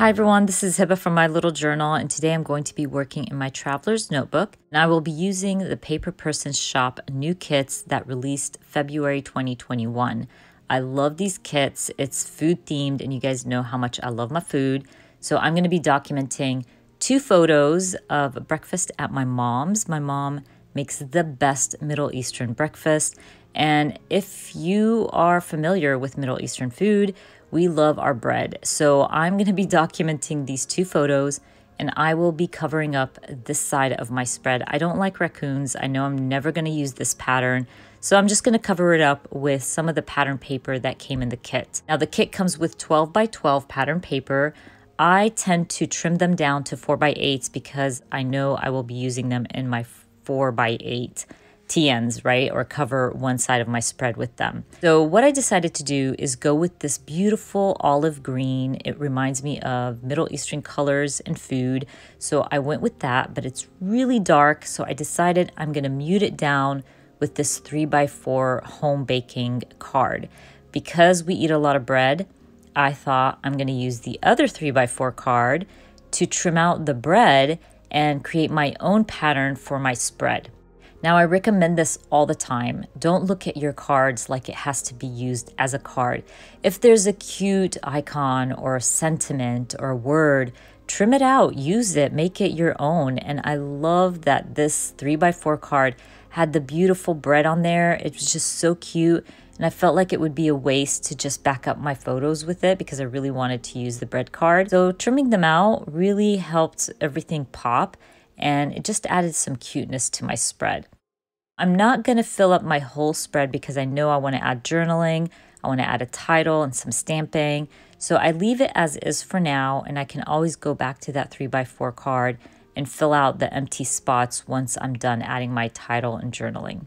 Hi everyone, this is Hiba from My Little Journal, and today I'm going to be working in my Traveler's Notebook, and I will be using the Paper Person Shop new kits that released February 2021. I love these kits. It's food themed, and you guys know how much I love my food. So I'm going to be documenting 2 photos of breakfast at my mom's. My mom makes the best Middle Eastern breakfast, and if you are familiar with Middle Eastern food, we love our bread. So I'm going to be documenting these 2 photos, and I will be covering up this side of my spread. I don't like raccoons. I know I'm never going to use this pattern, so I'm just going to cover it up with some of the pattern paper that came in the kit. Now the kit comes with 12 by 12 pattern paper. I tend to trim them down to 4x8s because I know I will be using them in my 4x8 TNs, right? Or cover one side of my spread with them. So what I decided to do is go with this beautiful olive green. It reminds me of Middle Eastern colors and food. So I went with that, but it's really dark. So I decided I'm going to mute it down with this 3x4 home baking card. Because we eat a lot of bread, I thought I'm going to use the other 3x4 card to trim out the bread and create my own pattern for my spread. Now, I recommend this all the time. Don't look at your cards like it has to be used as a card. If there's a cute icon or a sentiment or a word, trim it out, use it, make it your own. And I love that this 3x4 card had the beautiful bread on there. It was just so cute. And I felt like it would be a waste to just back up my photos with it because I really wanted to use the bread card. So trimming them out really helped everything pop, and it just added some cuteness to my spread. I'm not gonna fill up my whole spread because I know I wanna add journaling, I wanna add a title and some stamping. So I leave it as is for now, and I can always go back to that 3x4 card and fill out the empty spots once I'm done adding my title and journaling.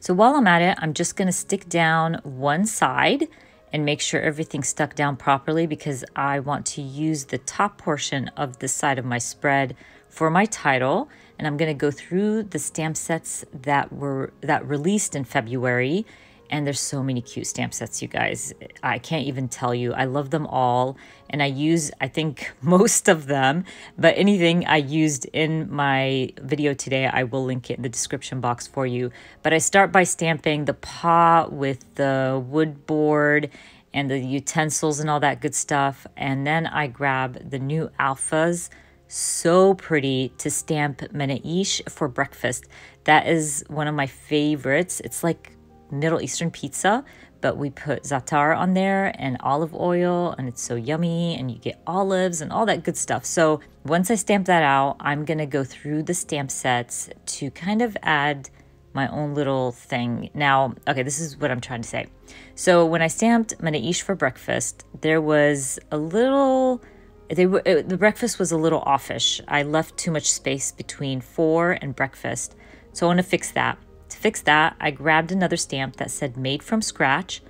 So while I'm at it, I'm just gonna stick down one side and make sure everything's stuck down properly because I want to use the top portion of this side of my spread for my title. And I'm going to go through the stamp sets that released in February. And there's so many cute stamp sets, you guys. I can't even tell you. I love them all. And I use, I think, most of them. But anything I used in my video today, I will link it in the description box for you. But I start by stamping the pot with the wood board and the utensils and all that good stuff. And then I grab the new alphas. So pretty, to stamp Manaeesh for breakfast. That is one of my favorites. It's like Middle Eastern pizza, but we put za'atar on there and olive oil, and it's so yummy, and you get olives and all that good stuff. So once I stamp that out, I'm gonna go through the stamp sets to kind of add my own little thing. Now, okay, this is what I'm trying to say. So when I stamped Manaeesh for breakfast, there was a little, the breakfast was a little offish. I left too much space between for and breakfast. So I wanna fix that. To fix that, I grabbed another stamp that said made from scratch,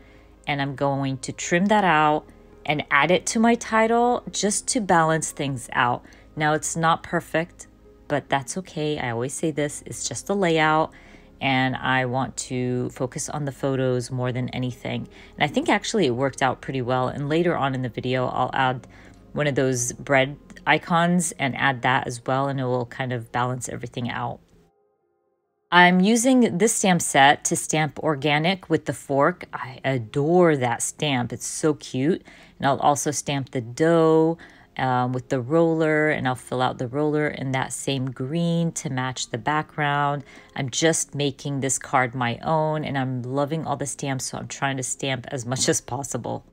and I'm going to trim that out and add it to my title just to balance things out. Now, it's not perfect, but that's okay. I always say this, it's just a layout, and I want to focus on the photos more than anything. And I think actually it worked out pretty well. And later on in the video, I'll add one of those bread icons and add that as well, and it will kind of balance everything out. I'm using this stamp set to stamp organic with the fork. I adore that stamp. It's so cute. And I'll also stamp the dough with the roller, and I'll fill out the roller in that same green to match the background. I'm just making this card my own, and I'm loving all the stamps, so I'm trying to stamp as much as possible.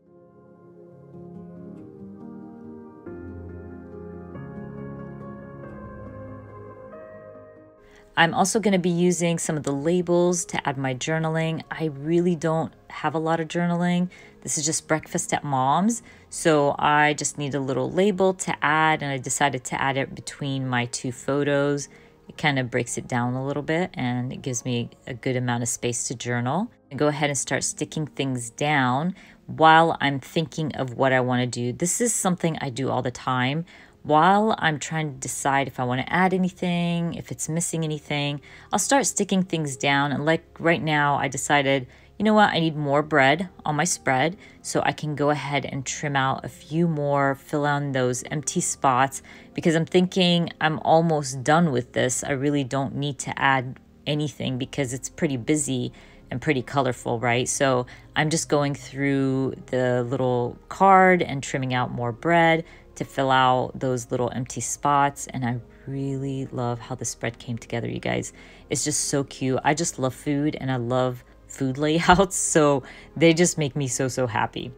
I'm also going to be using some of the labels to add my journaling. I really don't have a lot of journaling. This is just breakfast at mom's. So I just need a little label to add, and I decided to add it between my 2 photos. It kind of breaks it down a little bit, and it gives me a good amount of space to journal. And go ahead and start sticking things down while I'm thinking of what I want to do. This is something I do all the time. While I'm trying to decide if I want to add anything, if it's missing anything, I'll start sticking things down. And like right now, I decided, you know what, I need more bread on my spread, so I can go ahead and trim out a few more, fill in those empty spots, because I'm thinking I'm almost done with this. I really don't need to add anything because it's pretty busy and pretty colorful, right? So I'm just going through the little card and trimming out more bread to fill out those little empty spots. And I really love how the spread came together, you guys. It's just so cute. I just love food and I love food layouts, so they just make me so happy.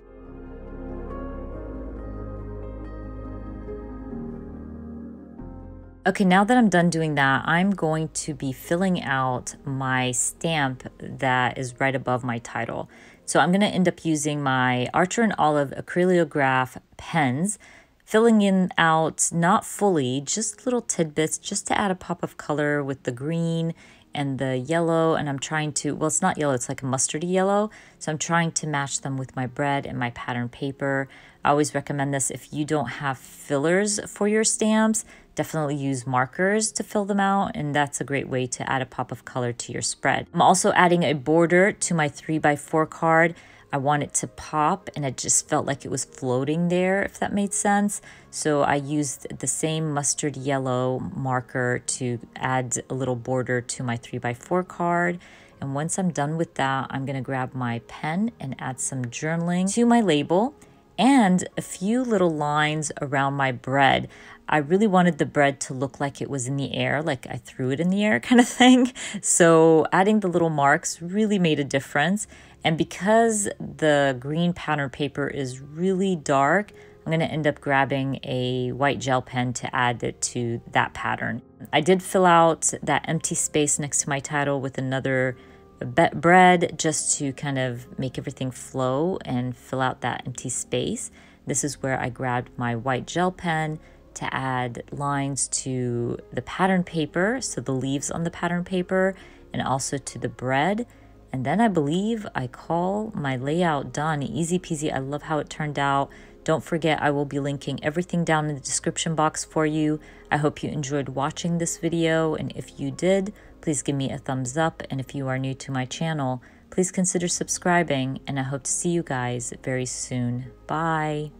Okay, now that I'm done doing that, I'm going to be filling out my stamp that is right above my title. So I'm gonna end up using my Archer and Olive Acrylograph pens, filling in out, not fully, just little tidbits, just to add a pop of color with the green and the yellow. And I'm trying to, well, it's not yellow, it's like a mustardy yellow. So I'm trying to match them with my bread and my pattern paper. I always recommend this if you don't have fillers for your stamps. Definitely use markers to fill them out, and that's a great way to add a pop of color to your spread. I'm also adding a border to my 3x4 card. I want it to pop, and it just felt like it was floating there, if that made sense. So I used the same mustard yellow marker to add a little border to my 3x4 card. And once I'm done with that, I'm gonna grab my pen and add some journaling to my label and a few little lines around my bread. I really wanted the bread to look like it was in the air, like I threw it in the air kind of thing. So adding the little marks really made a difference. And because the green pattern paper is really dark, I'm gonna end up grabbing a white gel pen to add it to that pattern. I did fill out that empty space next to my title with another bread just to kind of make everything flow and fill out that empty space. This is where I grabbed my white gel pen to add lines to the pattern paper, so the leaves on the pattern paper, and also to the bread. And then I believe I call my layout done. Easy peasy. I love how it turned out. Don't forget, I will be linking everything down in the description box for you. I hope you enjoyed watching this video, and if you did, please give me a thumbs up. And if you are new to my channel, please consider subscribing, and I hope to see you guys very soon. Bye.